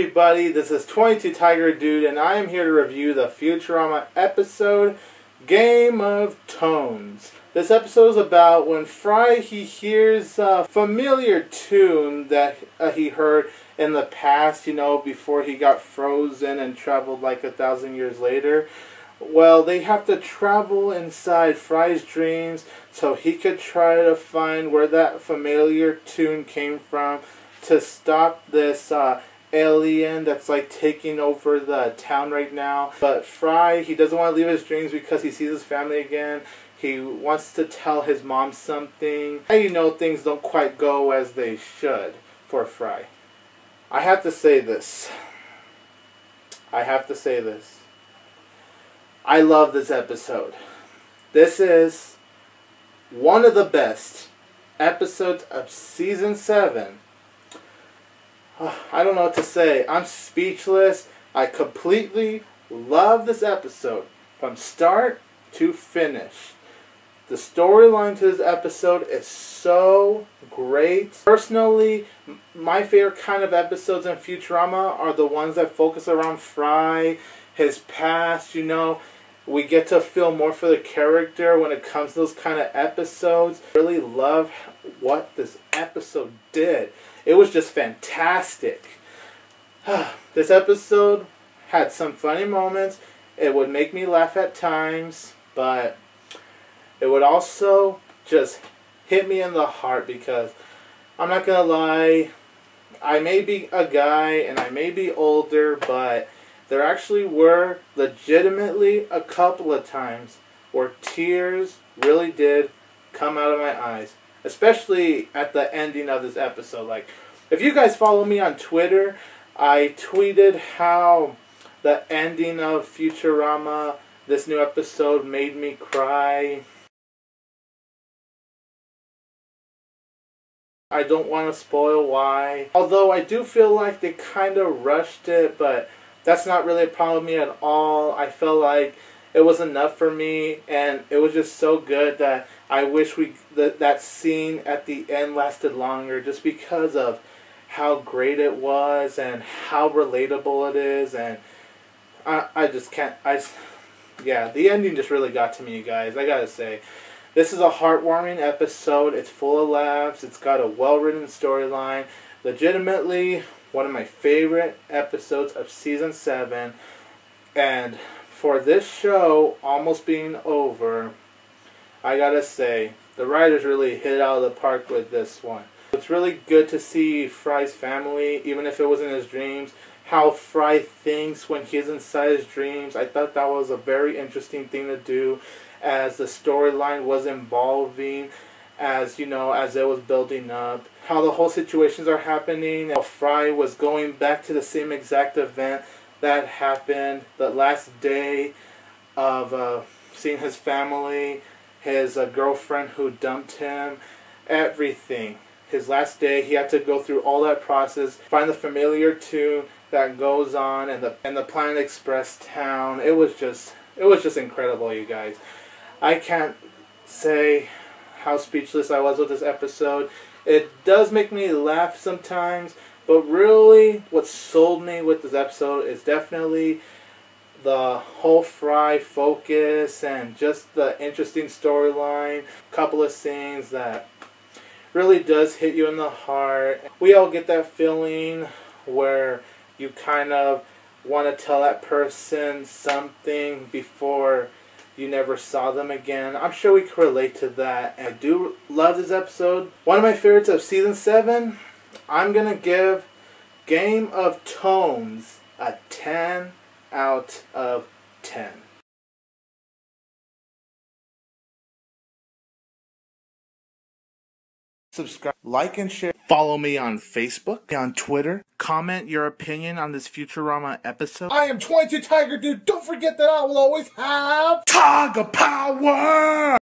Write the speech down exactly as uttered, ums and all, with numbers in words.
everybody, this is twenty-two Tiger Dude, and I am here to review the Futurama episode, Game of Tones. This episode is about when Fry, he hears a familiar tune that uh, he heard in the past, you know, before he got frozen and traveled like a thousand years later. Well, they have to travel inside Fry's dreams so he could try to find where that familiar tune came from to stop this uh, alien that's like taking over the town right now. But Fry, he doesn't want to leave his dreams because he sees his family again. He wants to tell his mom something. And you know, things don't quite go as they should for Fry. I have to say this. I have to say this. I love this episode. This is one of the best episodes of season seven. Oh, I don't know what to say. I'm speechless. I completely love this episode from start to finish. The storyline to this episode is so great. Personally, my favorite kind of episodes in Futurama are the ones that focus around Fry, his past, you know. We get to feel more for the character when it comes to those kind of episodes. I really love what this episode did. It was just fantastic. This episode had some funny moments. It would make me laugh at times, but it would also just hit me in the heart because I'm not gonna lie, I may be a guy and I may be older, but there actually were legitimately a couple of times where tears really did come out of my eyes. Especially at the ending of this episode. Like, if you guys follow me on Twitter, I tweeted how the ending of Futurama, this new episode, made me cry. I don't want to spoil why. Although I do feel like they kind of rushed it, but that's not really a problem with me at all. I felt like it was enough for me, and it was just so good that I wish we that, that scene at the end lasted longer just because of how great it was and how relatable it is. And I, I just can't, I, yeah, the ending just really got to me, you guys. I gotta say, this is a heartwarming episode. It's full of laughs. It's got a well-written storyline. Legitimately one of my favorite episodes of season seven, and for this show almost being over, I gotta say, the writers really hit it out of the park with this one. It's really good to see Fry's family, even if it was in his dreams, how Fry thinks when he's inside his dreams. I thought that was a very interesting thing to do as the storyline was evolving, as you know, as it was building up, how the whole situations are happening, how Fry was going back to the same exact event that happened the last day of uh, seeing his family, his uh, girlfriend who dumped him, everything. His last day, he had to go through all that process, find the familiar tune that goes on in the in the Planet Express town. It was just, it was just incredible, you guys. I can't say how speechless I was with this episode. It does make me laugh sometimes, but really what sold me with this episode is definitely the whole Fry focus and just the interesting storyline. A couple of scenes that really does hit you in the heart. We all get that feeling where you kind of want to tell that person something before you never saw them again. I'm sure we can relate to that. And I do love this episode. One of my favorites of season seven. I'm going to give Game of Tones a ten out of ten. Subscribe, like, and share. Follow me on Facebook, on Twitter. Comment your opinion on this Futurama episode. I am twenty-two Tiger Dude. Don't forget that I will always have Tiger Power!